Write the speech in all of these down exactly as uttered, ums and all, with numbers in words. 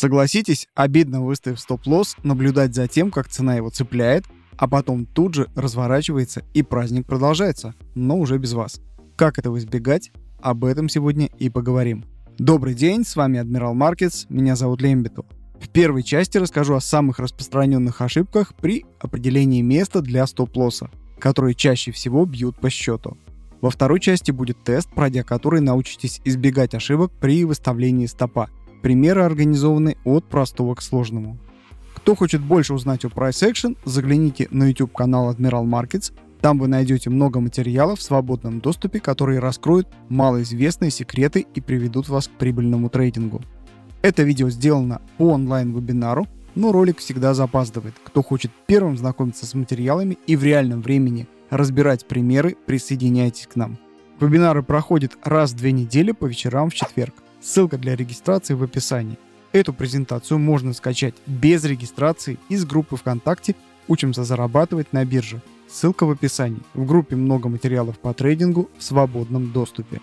Согласитесь, обидно, выставив стоп-лосс, наблюдать за тем, как цена его цепляет, а потом тут же разворачивается и праздник продолжается, но уже без вас. Как этого избегать? Об этом сегодня и поговорим. Добрый день, с вами Admiral Markets, меня зовут Лембиту. В первой части расскажу о самых распространенных ошибках при определении места для стоп-лосса, которые чаще всего бьют по счету. Во второй части будет тест, пройдя который научитесь избегать ошибок при выставлении стопа. Примеры организованы от простого к сложному. Кто хочет больше узнать о Price Action, загляните на YouTube канал Admiral Markets. Там вы найдете много материалов в свободном доступе, которые раскроют малоизвестные секреты и приведут вас к прибыльному трейдингу. Это видео сделано по онлайн-вебинару, но ролик всегда запаздывает. Кто хочет первым знакомиться с материалами и в реальном времени разбирать примеры, присоединяйтесь к нам. Вебинары проходят раз в две недели по вечерам в четверг. Ссылка для регистрации в описании. Эту презентацию можно скачать без регистрации из группы ВКонтакте «Учимся зарабатывать на бирже». Ссылка в описании. В группе много материалов по трейдингу в свободном доступе.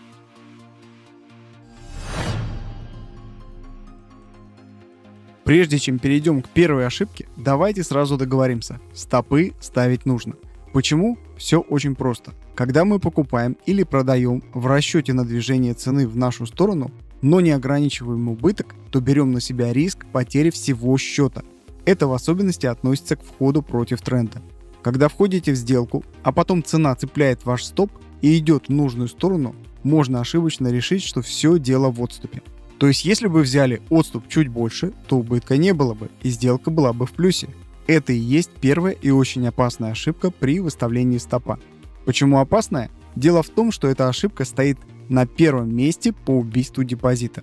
Прежде чем перейдем к первой ошибке, давайте сразу договоримся. Стопы ставить нужно. Почему? Все очень просто. Когда мы покупаем или продаем в расчете на движение цены в нашу сторону, но не ограничиваем убыток, то берем на себя риск потери всего счета. Это в особенности относится к входу против тренда. Когда входите в сделку, а потом цена цепляет ваш стоп и идет в нужную сторону, можно ошибочно решить, что все дело в отступе. То есть если бы взяли отступ чуть больше, то убытка не было бы и сделка была бы в плюсе. Это и есть первая и очень опасная ошибка при выставлении стопа. Почему опасная? Дело в том, что эта ошибка стоит на первом месте по убийству депозита.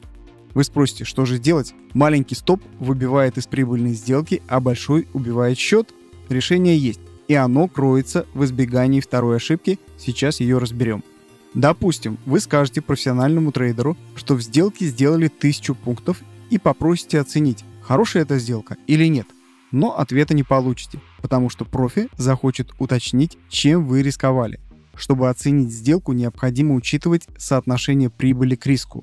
Вы спросите, что же делать? Маленький стоп выбивает из прибыльной сделки, а большой убивает счет? Решение есть, и оно кроется в избегании второй ошибки, сейчас ее разберем. Допустим, вы скажете профессиональному трейдеру, что в сделке сделали тысячу пунктов и попросите оценить, хорошая эта сделка или нет. Но ответа не получите, потому что профи захочет уточнить, чем вы рисковали. Чтобы оценить сделку, необходимо учитывать соотношение прибыли к риску.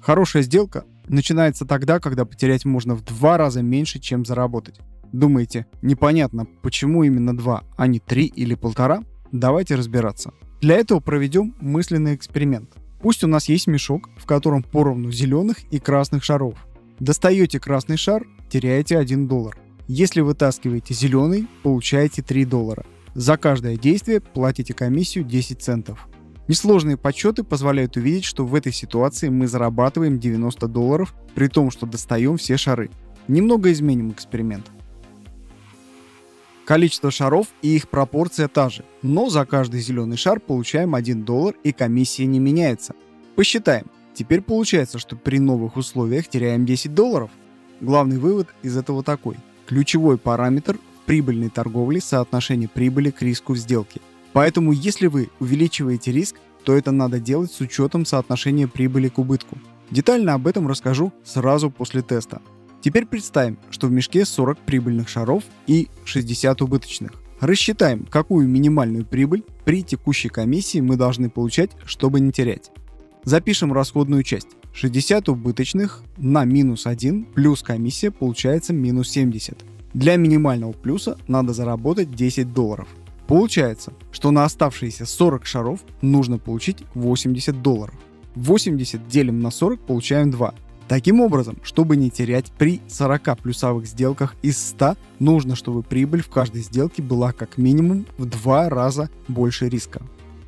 Хорошая сделка начинается тогда, когда потерять можно в два раза меньше, чем заработать. Думаете, непонятно, почему именно два, а не три или полтора? Давайте разбираться. Для этого проведем мысленный эксперимент. Пусть у нас есть мешок, в котором поровну зеленых и красных шаров. Достаете красный шар, теряете один доллар. Если вытаскиваете зеленый, получаете три доллара. За каждое действие платите комиссию десять центов. Несложные подсчеты позволяют увидеть, что в этой ситуации мы зарабатываем девяносто долларов, при том, что достаем все шары. Немного изменим эксперимент. Количество шаров и их пропорция та же, но за каждый зеленый шар получаем один доллар и комиссия не меняется. Посчитаем. Теперь получается, что при новых условиях теряем десять долларов. Главный вывод из этого такой. Ключевой параметр – прибыльной торговли соотношение прибыли к риску в сделке. Поэтому если вы увеличиваете риск, то это надо делать с учетом соотношения прибыли к убытку. Детально об этом расскажу сразу после теста. Теперь представим, что в мешке сорок прибыльных шаров и шестьдесят убыточных. Рассчитаем, какую минимальную прибыль при текущей комиссии мы должны получать, чтобы не терять. Запишем расходную часть. шестьдесят убыточных на минус один плюс комиссия получается минус семьдесят. Для минимального плюса надо заработать десять долларов. Получается, что на оставшиеся сорок шаров нужно получить восемьдесят долларов. восемьдесят делим на сорок, получаем два. Таким образом, чтобы не терять при сорока плюсовых сделках из ста, нужно, чтобы прибыль в каждой сделке была как минимум в два раза больше риска.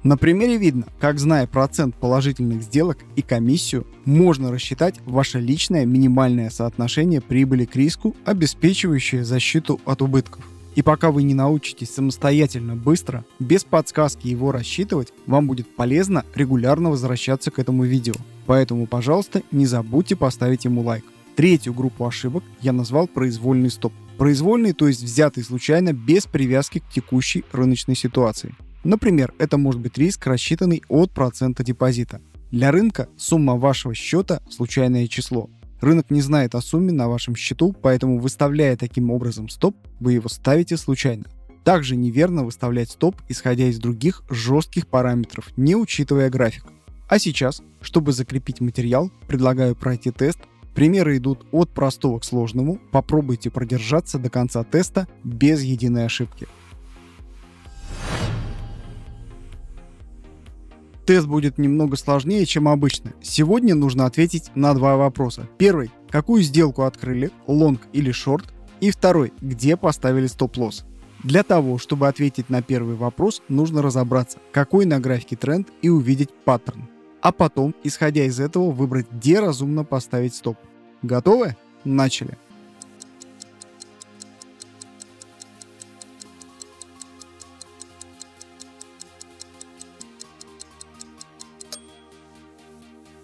На примере видно, как, зная процент положительных сделок и комиссию, можно рассчитать ваше личное минимальное соотношение прибыли к риску, обеспечивающее защиту от убытков. И пока вы не научитесь самостоятельно быстро, без подсказки его рассчитывать, вам будет полезно регулярно возвращаться к этому видео. Поэтому, пожалуйста, не забудьте поставить ему лайк. Третью группу ошибок я назвал произвольный стоп. Произвольный, то есть взятый случайно без привязки к текущей рыночной ситуации. Например, это может быть риск, рассчитанный от процента депозита. Для рынка сумма вашего счета – случайное число. Рынок не знает о сумме на вашем счету, поэтому, выставляя таким образом стоп, вы его ставите случайно. Также неверно выставлять стоп, исходя из других жестких параметров, не учитывая график. А сейчас, чтобы закрепить материал, предлагаю пройти тест Примеры идут от простого к сложному. Попробуйте продержаться до конца теста без единой ошибки. Тест будет немного сложнее, чем обычно. Сегодня нужно ответить на два вопроса. Первый. Какую сделку открыли, лонг или шорт? И второй. Где поставили стоп-лосс? Для того, чтобы ответить на первый вопрос, нужно разобраться, какой на графике тренд, и увидеть паттерн. А потом, исходя из этого, выбрать, где разумно поставить стоп. Готовы? Начали!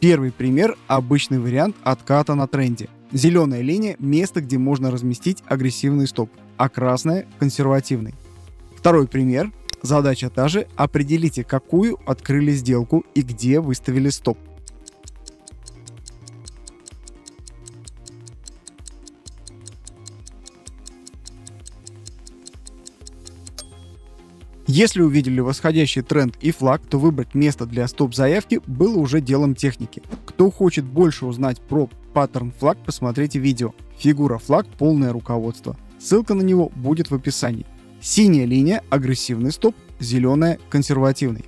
Первый пример – обычный вариант отката на тренде. Зеленая линия – место, где можно разместить агрессивный стоп, а красная – консервативный. Второй пример. Задача та же – определите, какую открыли сделку и где выставили стоп. Если увидели восходящий тренд и флаг, то выбрать место для стоп-заявки было уже делом техники. Кто хочет больше узнать про паттерн флаг, посмотрите видео «Фигура флаг. Полное руководство». Ссылка на него будет в описании. Синяя линия – агрессивный стоп, зеленая – консервативный.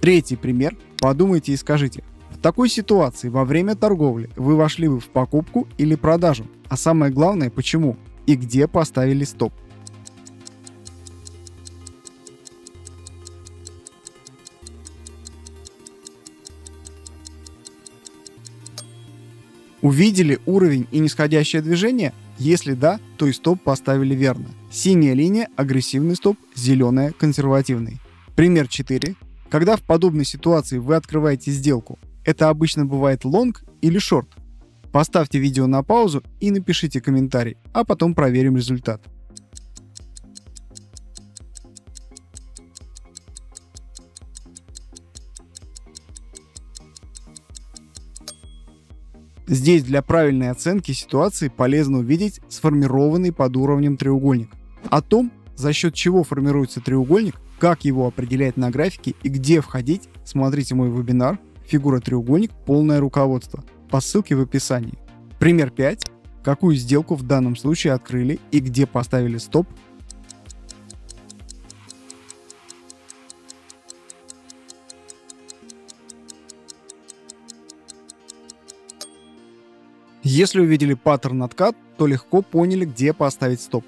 Третий пример. Подумайте и скажите, в такой ситуации во время торговли вы вошли бы в покупку или продажу, а самое главное – почему и где поставили стоп. Увидели уровень и нисходящее движение? Если да, то и стоп поставили верно. Синяя линия – агрессивный стоп, зеленая – консервативный. Пример четыре. Когда в подобной ситуации вы открываете сделку, это обычно бывает лонг или шорт? Поставьте видео на паузу и напишите комментарий, а потом проверим результат. Здесь для правильной оценки ситуации полезно увидеть сформированный под уровнем треугольник. О том, за счет чего формируется треугольник, как его определять на графике и где входить, смотрите мой вебинар «Фигура треугольник. Полное руководство» по ссылке в описании. Пример пять. Какую сделку в данном случае открыли и где поставили стоп? Если увидели паттерн откат, то легко поняли, где поставить стоп.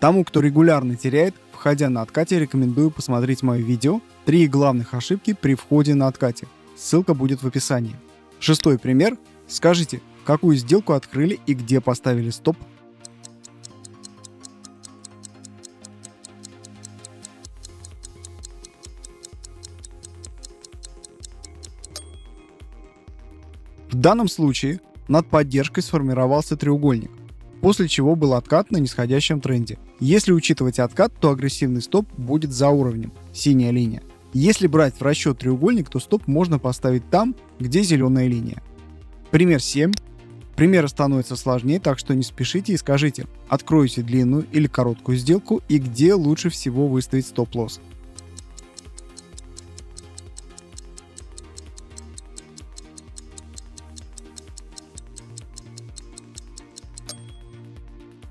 Тому, кто регулярно теряет, входя на откате, рекомендую посмотреть мое видео «Три главных ошибки при входе на откате». Ссылка будет в описании. Шестой пример. Скажите, какую сделку открыли и где поставили стоп? В данном случае над поддержкой сформировался треугольник, после чего был откат на нисходящем тренде. Если учитывать откат, то агрессивный стоп будет за уровнем, синяя линия. Если брать в расчет треугольник, то стоп можно поставить там, где зеленая линия. Пример семь. Примеры становятся сложнее, так что не спешите и скажите, откройте длинную или короткую сделку и где лучше всего выставить стоп-лосс.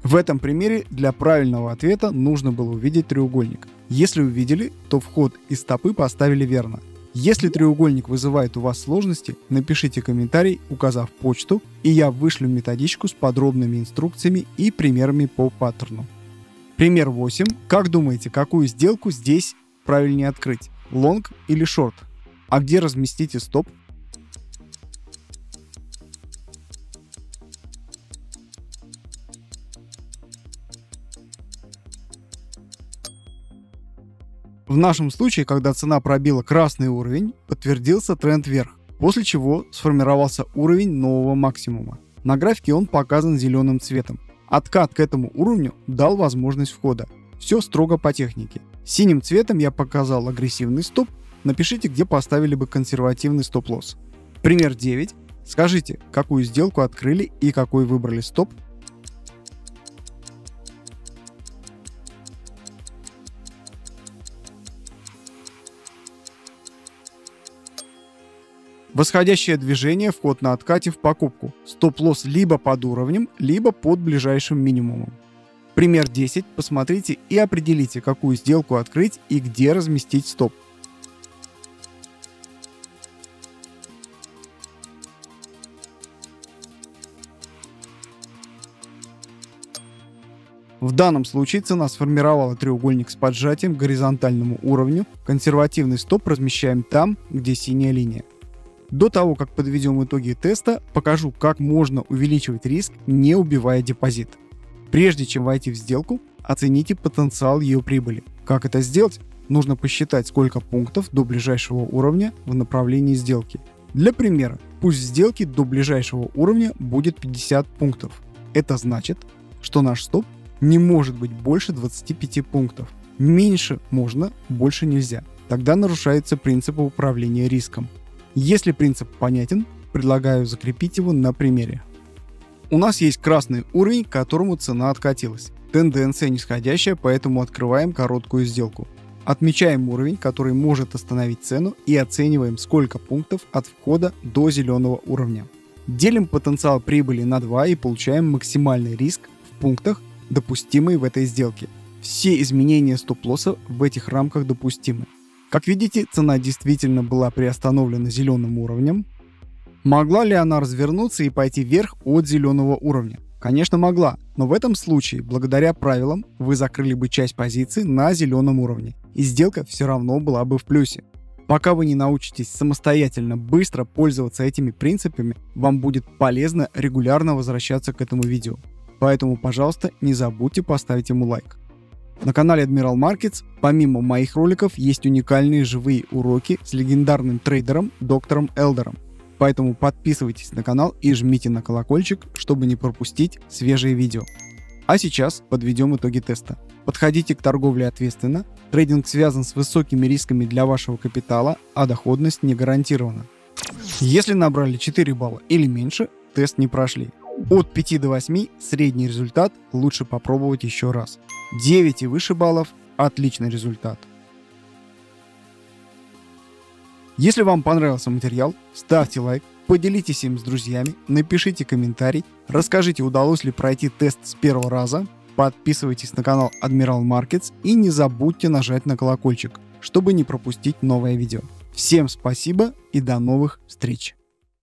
В этом примере для правильного ответа нужно было увидеть треугольник. Если увидели, то вход и стопы поставили верно. Если треугольник вызывает у вас сложности, напишите комментарий, указав почту, и я вышлю методичку с подробными инструкциями и примерами по паттерну. Пример восемь. Как думаете, какую сделку здесь правильнее открыть? Лонг или шорт? А где разместите стоп? В нашем случае, когда цена пробила красный уровень, подтвердился тренд вверх, после чего сформировался уровень нового максимума. На графике он показан зеленым цветом. Откат к этому уровню дал возможность входа. Все строго по технике. Синим цветом я показал агрессивный стоп. Напишите, где поставили бы консервативный стоп-лосс. Пример девять. Скажите, какую сделку открыли и какой выбрали стоп? Восходящее движение, вход на откате в покупку. Стоп-лосс либо под уровнем, либо под ближайшим минимумом. Пример десять. Посмотрите и определите, какую сделку открыть и где разместить стоп. В данном случае цена сформировала треугольник с поджатием к горизонтальному уровню. Консервативный стоп размещаем там, где синяя линия. До того, как подведем итоги теста, покажу, как можно увеличивать риск, не убивая депозит. Прежде чем войти в сделку, оцените потенциал ее прибыли. Как это сделать? Нужно посчитать, сколько пунктов до ближайшего уровня в направлении сделки. Для примера, пусть сделки до ближайшего уровня будет пятьдесят пунктов. Это значит, что наш стоп не может быть больше двадцати пяти пунктов. Меньше можно, больше нельзя. Тогда нарушается принцип управления риском. Если принцип понятен, предлагаю закрепить его на примере. У нас есть красный уровень, к которому цена откатилась. Тенденция нисходящая, поэтому открываем короткую сделку. Отмечаем уровень, который может остановить цену, и оцениваем, сколько пунктов от входа до зеленого уровня. Делим потенциал прибыли на два и получаем максимальный риск в пунктах, допустимые в этой сделке. Все изменения стоп-лосса в этих рамках допустимы. Как видите, цена действительно была приостановлена зеленым уровнем. Могла ли она развернуться и пойти вверх от зеленого уровня? Конечно, могла, но в этом случае, благодаря правилам, вы закрыли бы часть позиций на зеленом уровне, и сделка все равно была бы в плюсе. Пока вы не научитесь самостоятельно быстро пользоваться этими принципами, вам будет полезно регулярно возвращаться к этому видео. Поэтому, пожалуйста, не забудьте поставить ему лайк. На канале Admiral Markets, помимо моих роликов, есть уникальные живые уроки с легендарным трейдером доктором Элдером. Поэтому подписывайтесь на канал и жмите на колокольчик, чтобы не пропустить свежие видео. А сейчас подведем итоги теста. Подходите к торговле ответственно. Трейдинг связан с высокими рисками для вашего капитала, а доходность не гарантирована. Если набрали четыре балла или меньше, тест не прошли. От пяти до восьми средний результат, лучше попробовать еще раз. девять и выше баллов – отличный результат. Если вам понравился материал, ставьте лайк, поделитесь им с друзьями, напишите комментарий, расскажите, удалось ли пройти тест с первого раза, подписывайтесь на канал Admiral Markets и не забудьте нажать на колокольчик, чтобы не пропустить новое видео. Всем спасибо и до новых встреч!